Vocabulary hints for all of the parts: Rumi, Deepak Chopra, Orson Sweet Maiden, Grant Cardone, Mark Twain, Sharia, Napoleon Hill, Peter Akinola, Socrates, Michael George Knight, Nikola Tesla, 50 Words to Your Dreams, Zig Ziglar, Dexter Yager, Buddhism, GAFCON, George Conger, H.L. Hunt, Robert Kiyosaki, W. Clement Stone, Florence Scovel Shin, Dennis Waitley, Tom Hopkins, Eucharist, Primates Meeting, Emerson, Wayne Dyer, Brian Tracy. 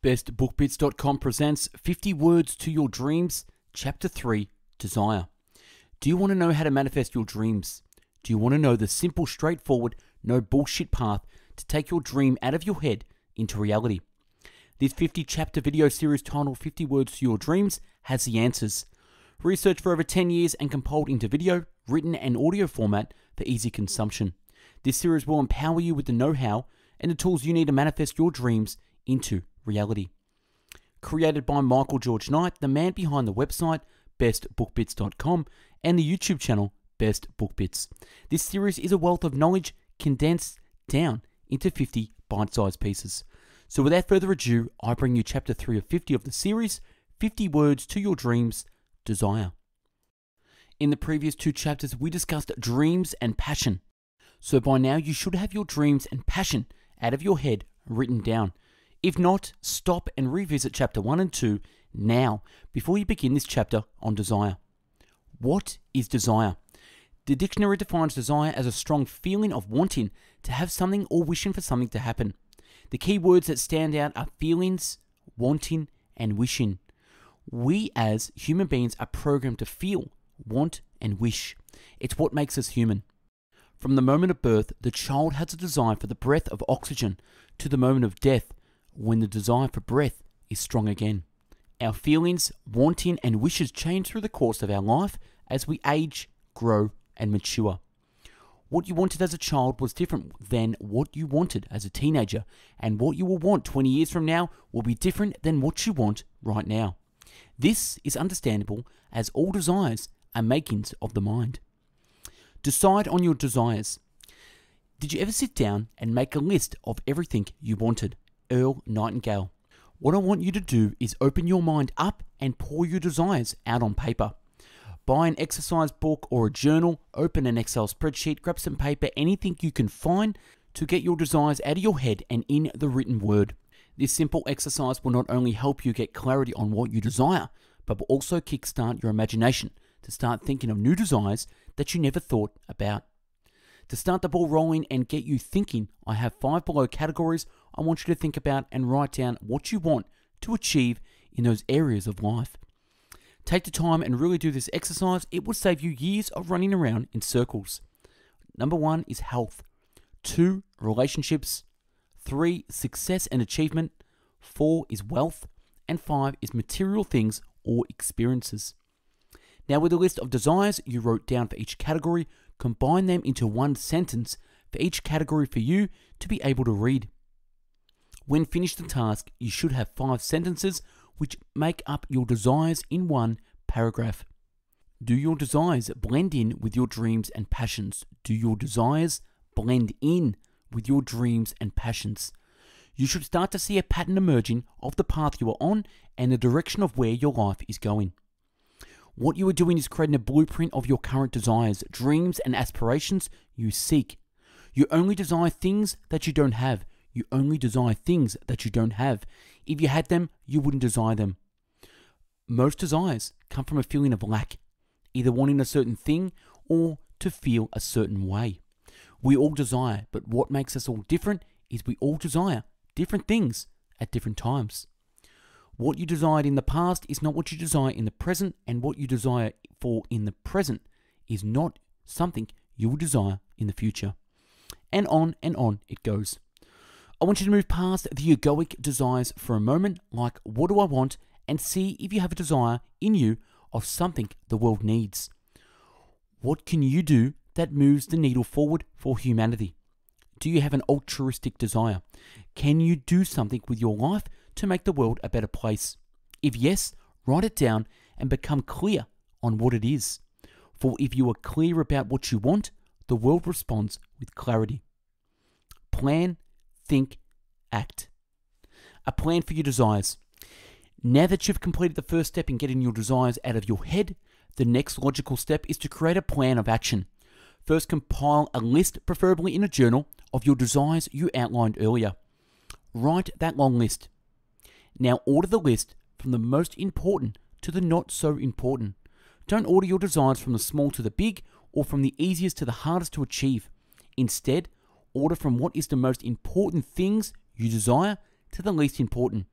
BestBookBits.com presents 50 Words to Your Dreams, Chapter 3, Desire. Do you want to know how to manifest your dreams? Do you want to know the simple, straightforward, no bullshit path to take your dream out of your head into reality? This 50-chapter video series titled 50 Words to Your Dreams has the answers. Researched for over 10 years and compiled into video, written and audio format for easy consumption. This series will empower you with the know-how and the tools you need to manifest your dreams into reality. Created by Michael George Knight, the man behind the website bestbookbits.com and the YouTube channel Best Book Bits. This series is a wealth of knowledge condensed down into 50 bite-sized pieces. So without further ado, I bring you chapter 3 of 50 of the series, 50 Words to Your Dreams, Desire. In the previous two chapters, we discussed dreams and passion. So by now you should have your dreams and passion out of your head written down. If not, stop and revisit chapter 1 and 2 now before you begin this chapter on desire. What is desire? The dictionary defines desire as a strong feeling of wanting to have something or wishing for something to happen. The key words that stand out are feelings, wanting, and wishing. We as human beings are programmed to feel, want, and wish. It's what makes us human. From the moment of birth, the child has a desire for the breath of oxygen to the moment of death, when the desire for breath is strong again. Our feelings, wanting, and wishes change through the course of our life as we age, grow, and mature. What you wanted as a child was different than what you wanted as a teenager, and what you will want 20 years from now will be different than what you want right now. This is understandable, as all desires are makings of the mind. Decide on your desires. Did you ever sit down and make a list of everything you wanted? Earl Nightingale. What I want you to do is open your mind up and pour your desires out on paper. Buy an exercise book or a journal, open an Excel spreadsheet, grab some paper, anything you can find to get your desires out of your head and in the written word. This simple exercise will not only help you get clarity on what you desire, but will also kickstart your imagination to start thinking of new desires that you never thought about. To start the ball rolling and get you thinking, I have 5 below categories I want you to think about and write down what you want to achieve in those areas of life. Take the time and really do this exercise. It will save you years of running around in circles. Number 1 is health. 2, relationships. 3, success and achievement. 4 is wealth. And 5 is material things or experiences. Now with a list of desires you wrote down for each category, combine them into one sentence for each category for you to be able to read. When finished the task, you should have 5 sentences which make up your desires in one paragraph. Do your desires blend in with your dreams and passions? Do your desires blend in with your dreams and passions? You should start to see a pattern emerging of the path you are on and the direction of where your life is going. What you are doing is creating a blueprint of your current desires, dreams, and aspirations you seek. You only desire things that you don't have. You only desire things that you don't have. If you had them, you wouldn't desire them. Most desires come from a feeling of lack, either wanting a certain thing or to feel a certain way. We all desire, but what makes us all different is we all desire different things at different times. What you desired in the past is not what you desire in the present, and what you desire for in the present is not something you will desire in the future. And on it goes. I want you to move past the egoic desires for a moment, like what do I want, and see if you have a desire in you of something the world needs. What can you do that moves the needle forward for humanity? Do you have an altruistic desire? Can you do something with your life to make the world a better place? If yes, write it down and become clear on what it is. For if you are clear about what you want, the world responds with clarity. Plan, think, act. A plan for your desires. Now that you've completed the first step in getting your desires out of your head, the next logical step is to create a plan of action. First, compile a list, preferably in a journal, of your desires you outlined earlier. Write that long list. Now order the list from the most important to the not so important. Don't order your desires from the small to the big or from the easiest to the hardest to achieve. Instead, order from what is the most important things you desire to the least important.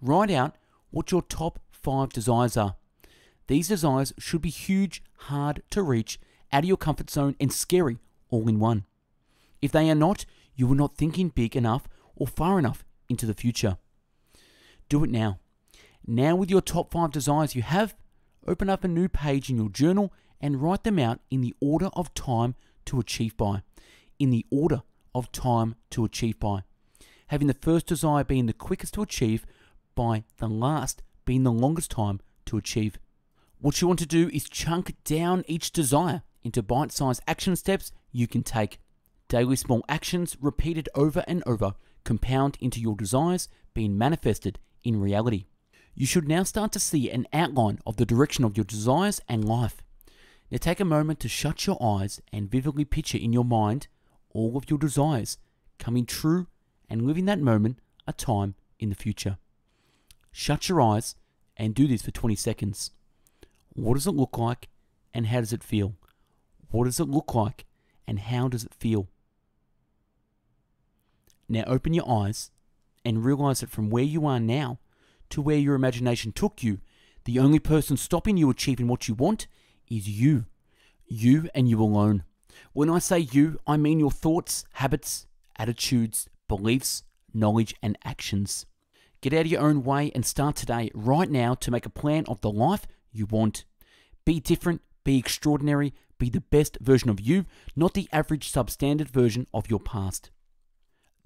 Write out what your top 5 desires are. These desires should be huge, hard to reach, out of your comfort zone and scary all in one. If they are not, you were not thinking big enough or far enough into the future. Do it now. Now with your top 5 desires you have, open up a new page in your journal and write them out in the order of time to achieve by. In the order of time to achieve by. Having the first desire being the quickest to achieve by the last being the longest time to achieve. What you want to do is chunk down each desire into bite-sized action steps you can take. Daily small actions repeated over and over compound into your desires being manifested in reality. You should now start to see an outline of the direction of your desires and life. Now take a moment to shut your eyes and vividly picture in your mind all of your desires coming true and living that moment a time in the future. Shut your eyes and do this for 20 seconds. What does it look like and how does it feel? What does it look like and how does it feel? Now open your eyes and realize that from where you are now to where your imagination took you, the only person stopping you achieving what you want is you. You and you alone. When I say you, I mean your thoughts, habits, attitudes, beliefs, knowledge and actions. Get out of your own way and start today, right now, to make a plan of the life you want. Be different, be extraordinary, be the best version of you, not the average substandard version of your past.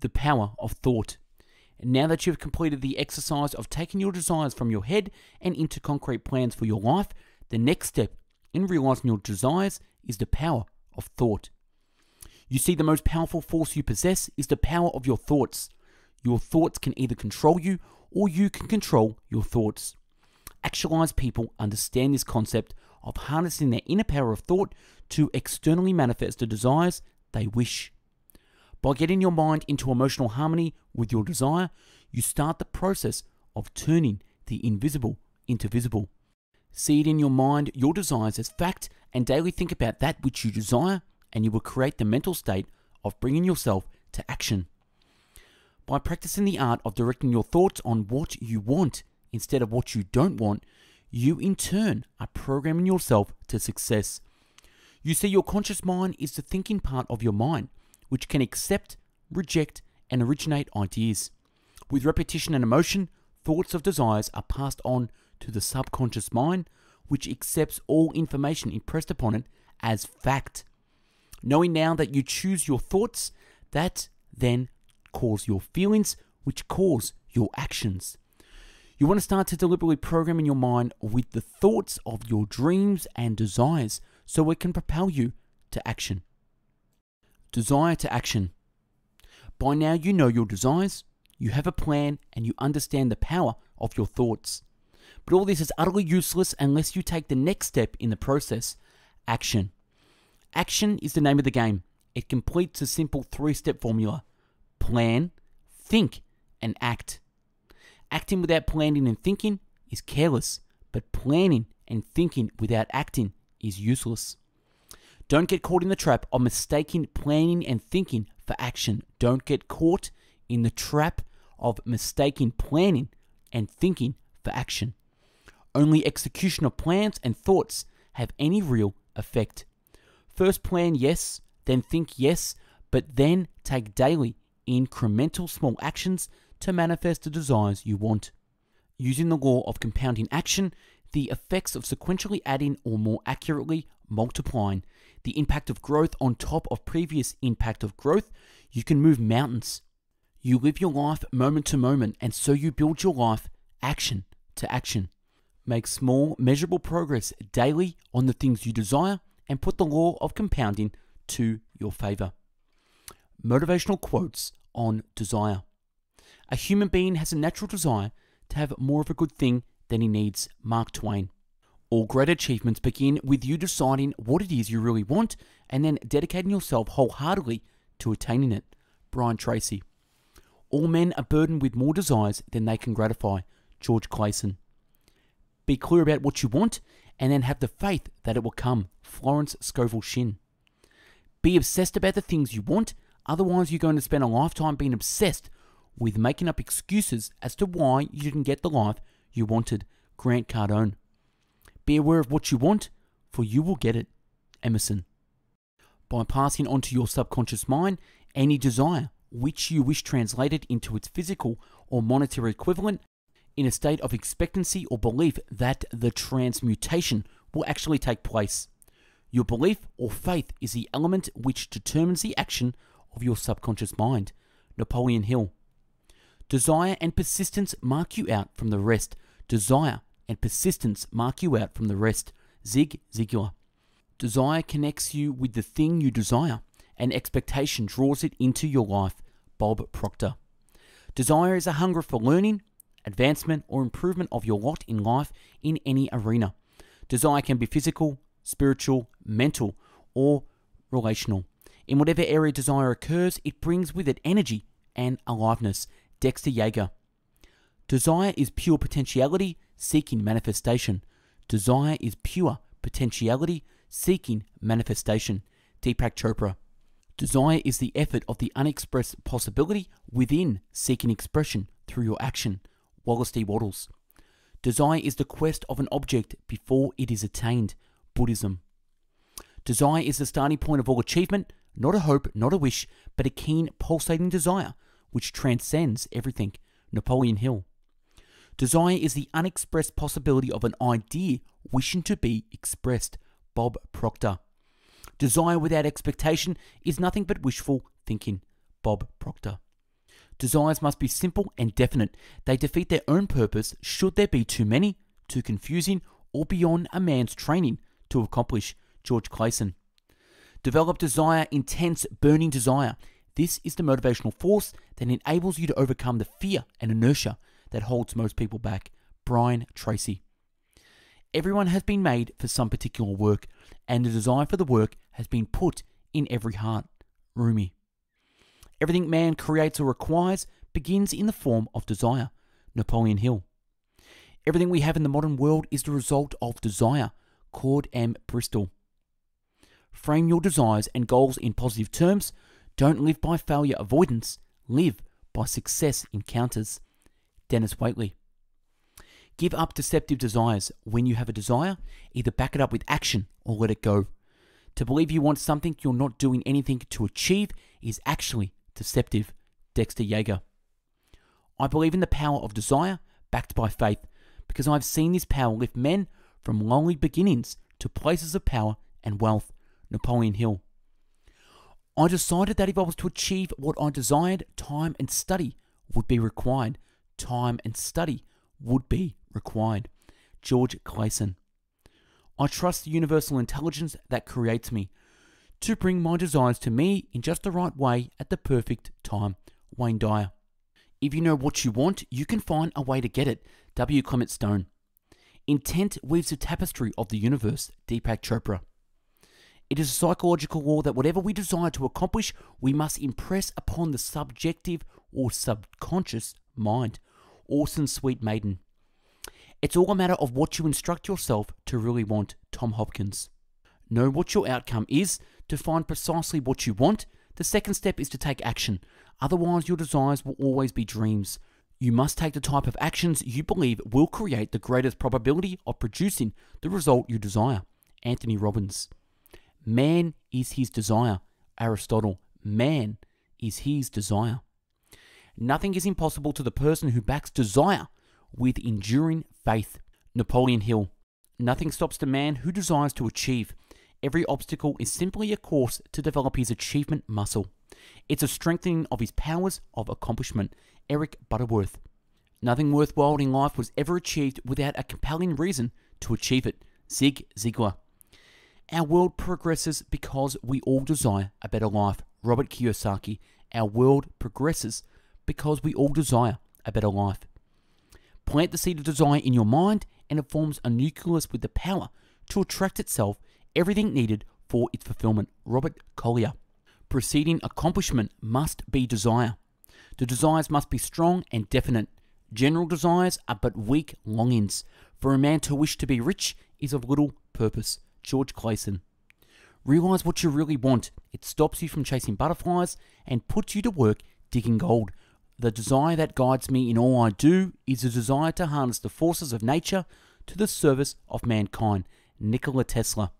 The power of thought. Now that you've completed the exercise of taking your desires from your head and into concrete plans for your life, the next step in realizing your desires is the power of thought. You see, the most powerful force you possess is the power of your thoughts. Your thoughts can either control you or you can control your thoughts. Actualized people understand this concept of harnessing their inner power of thought to externally manifest the desires they wish. By getting your mind into emotional harmony with your desire, you start the process of turning the invisible into visible. See it in your mind, your desires as fact, and daily think about that which you desire, and you will create the mental state of bringing yourself to action. By practicing the art of directing your thoughts on what you want instead of what you don't want, you in turn are programming yourself to success. You see, your conscious mind is the thinking part of your mind, which can accept, reject, and originate ideas. With repetition and emotion, thoughts of desires are passed on to the subconscious mind, which accepts all information impressed upon it as fact. Knowing now that you choose your thoughts, that then cause your feelings, which cause your actions. You want to start to deliberately program in your mind with the thoughts of your dreams and desires so it can propel you to action. Desire to action. By now you know your desires, you have a plan, and you understand the power of your thoughts. But all this is utterly useless unless you take the next step in the process, action. Action is the name of the game. It completes a simple 3-step formula: plan, think, and act. Acting without planning and thinking is careless, but planning and thinking without acting is useless. Don't get caught in the trap of mistaking planning and thinking for action. Don't get caught in the trap of mistaking planning and thinking for action. Only execution of plans and thoughts have any real effect. First plan yes, then think yes, but then take daily, incremental small actions to manifest the desires you want. Using the law of compounding action, the effects of sequentially adding, or more accurately, multiplying, the impact of growth on top of previous impact of growth, you can move mountains. You live your life moment to moment, and so you build your life action to action. Make small, measurable progress daily on the things you desire and put the law of compounding to your favor. Motivational quotes on desire. A human being has a natural desire to have more of a good thing than he needs. Mark Twain. All great achievements begin with you deciding what it is you really want and then dedicating yourself wholeheartedly to attaining it. Brian Tracy. All men are burdened with more desires than they can gratify. George Clayson. Be clear about what you want and then have the faith that it will come. Florence Scovel Shin. Be obsessed about the things you want, otherwise you're going to spend a lifetime being obsessed with making up excuses as to why you didn't get the life you wanted. Grant Cardone. Be aware of what you want, for you will get it. Emerson. By passing onto your subconscious mind any desire which you wish translated into its physical or monetary equivalent, in a state of expectancy or belief that the transmutation will actually take place. Your belief or faith is the element which determines the action of your subconscious mind. Napoleon Hill. Desire and persistence mark you out from the rest. Desire and persistence mark you out from the rest. Zig Ziglar. Desire connects you with the thing you desire, and expectation draws it into your life. Bob Proctor. Desire is a hunger for learning, advancement, or improvement of your lot in life in any arena. Desire can be physical, spiritual, mental, or relational. In whatever area desire occurs, it brings with it energy and aliveness. Dexter Yager. Desire is pure potentiality, seeking manifestation. Desire is pure potentiality, seeking manifestation. Deepak Chopra. Desire is the effort of the unexpressed possibility within seeking expression through your action. Wallace D. Wattles. Desire is the quest of an object before it is attained. Buddhism. Desire is the starting point of all achievement, not a hope, not a wish, but a keen, pulsating desire which transcends everything. Napoleon Hill. Desire is the unexpressed possibility of an idea wishing to be expressed. Bob Proctor. Desire without expectation is nothing but wishful thinking. Bob Proctor. Desires must be simple and definite. They defeat their own purpose should there be too many, too confusing, or beyond a man's training to accomplish. George Clayson. Develop desire, intense, burning desire. This is the motivational force that enables you to overcome the fear and inertia that holds most people back. Brian Tracy. Everyone has been made for some particular work, and the desire for the work has been put in every heart. Rumi. Everything man creates or requires begins in the form of desire. Napoleon Hill. Everything we have in the modern world is the result of desire. Claude M. Bristol. Frame your desires and goals in positive terms. Don't live by failure avoidance. Live by success encounters. Dennis Waitley. Give up deceptive desires. When you have a desire, either back it up with action or let it go. To believe you want something you're not doing anything to achieve is actually deceptive. Dexter Yager. I believe in the power of desire, backed by faith, because I've seen this power lift men from lonely beginnings to places of power and wealth. Napoleon Hill. I decided that if I was to achieve what I desired, time and study would be required. Time and study would be required. George Clayson. I trust the universal intelligence that creates me to bring my desires to me in just the right way at the perfect time. Wayne Dyer. If you know what you want, you can find a way to get it. W. Clement Stone. Intent weaves a tapestry of the universe. Deepak Chopra. It is a psychological law that whatever we desire to accomplish, we must impress upon the subjective or subconscious mind. Orson Sweet Maiden. It's all a matter of what you instruct yourself to really want. Tom Hopkins. Know what your outcome is. To find precisely what you want, the second step is to take action. Otherwise, your desires will always be dreams. You must take the type of actions you believe will create the greatest probability of producing the result you desire. Anthony Robbins. Man is his desire. Aristotle. Man is his desire. Nothing is impossible to the person who backs desire with enduring faith. Napoleon Hill. Nothing stops the man who desires to achieve. Every obstacle is simply a course to develop his achievement muscle. It's a strengthening of his powers of accomplishment. Eric Butterworth. Nothing worthwhile in life was ever achieved without a compelling reason to achieve it. Zig Ziglar. Our world progresses because we all desire a better life. Robert Kiyosaki. Our world progresses because we all desire a better life. Plant the seed of desire in your mind and it forms a nucleus with the power to attract itself everything needed for its fulfillment. Robert Collier. Preceding accomplishment must be desire. The desires must be strong and definite. General desires are but weak longings. For a man to wish to be rich is of little purpose. George Clayson. Realize what you really want. It stops you from chasing butterflies and puts you to work digging gold. The desire that guides me in all I do is a desire to harness the forces of nature to the service of mankind. Nikola Tesla.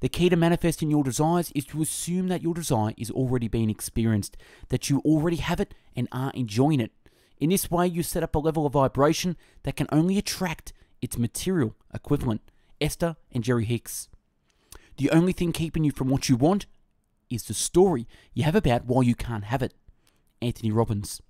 The key to manifesting your desires is to assume that your desire is already being experienced, that you already have it and are enjoying it. In this way, you set up a level of vibration that can only attract its material equivalent. Esther and Jerry Hicks. The only thing keeping you from what you want is the story you have about why you can't have it. Anthony Robbins.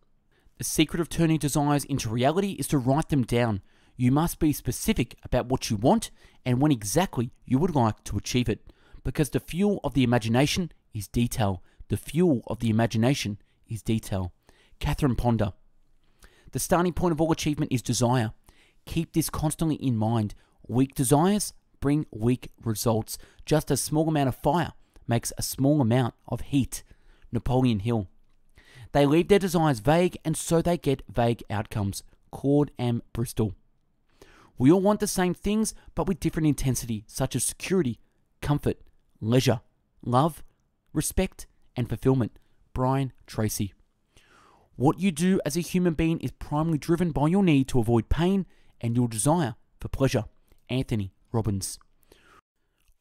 The secret of turning desires into reality is to write them down. You must be specific about what you want and when exactly you would like to achieve it, because the fuel of the imagination is detail. The fuel of the imagination is detail. Catherine Ponder. The starting point of all achievement is desire. Keep this constantly in mind. Weak desires bring weak results. Just a small amount of fire makes a small amount of heat. Napoleon Hill. They leave their desires vague, and so they get vague outcomes. Claude M. Bristol. We all want the same things, but with different intensity, such as security, comfort, leisure, love, respect, and fulfillment. Brian Tracy. What you do as a human being is primarily driven by your need to avoid pain and your desire for pleasure. Anthony Robbins.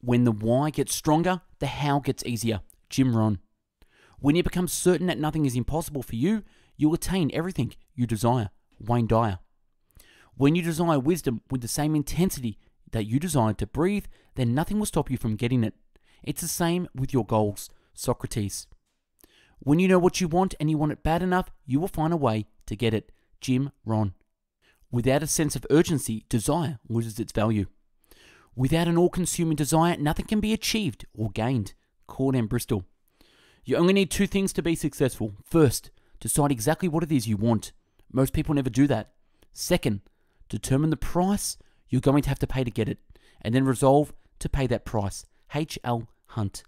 When the why gets stronger, the how gets easier. Jim Rohn. When you become certain that nothing is impossible for you, you'll attain everything you desire. Wayne Dyer. When you desire wisdom with the same intensity that you desire to breathe, then nothing will stop you from getting it. It's the same with your goals. Socrates. When you know what you want and you want it bad enough, you will find a way to get it. Jim Rohn. Without a sense of urgency, desire loses its value. Without an all-consuming desire, nothing can be achieved or gained. Claude M. Bristol. You only need two things to be successful. First, decide exactly what it is you want. Most people never do that. Second, determine the price you're going to have to pay to get it, and then resolve to pay that price. H.L. Hunt.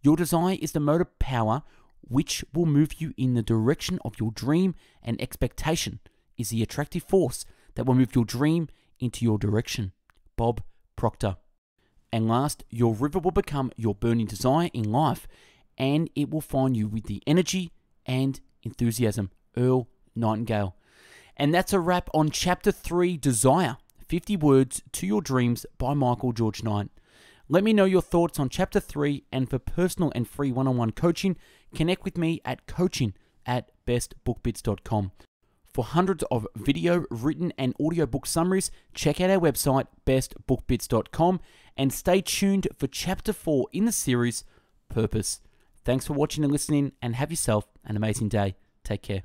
Your desire is the motive power which will move you in the direction of your dream, and expectation is the attractive force that will move your dream into your direction. Bob Proctor. And last, your river will become your burning desire in life, and it will find you with the energy and enthusiasm. Earl Nightingale. And that's a wrap on Chapter 3, Desire, 50 Words to Your Dreams by Michael George Knight. Let me know your thoughts on Chapter 3, and for personal and free one-on-one coaching, connect with me at coaching@bestbookbits.com. For hundreds of video, written, and audiobook summaries, check out our website, bestbookbits.com, and stay tuned for Chapter 4 in the series, Purpose. Thanks for watching and listening, and have yourself an amazing day. Take care.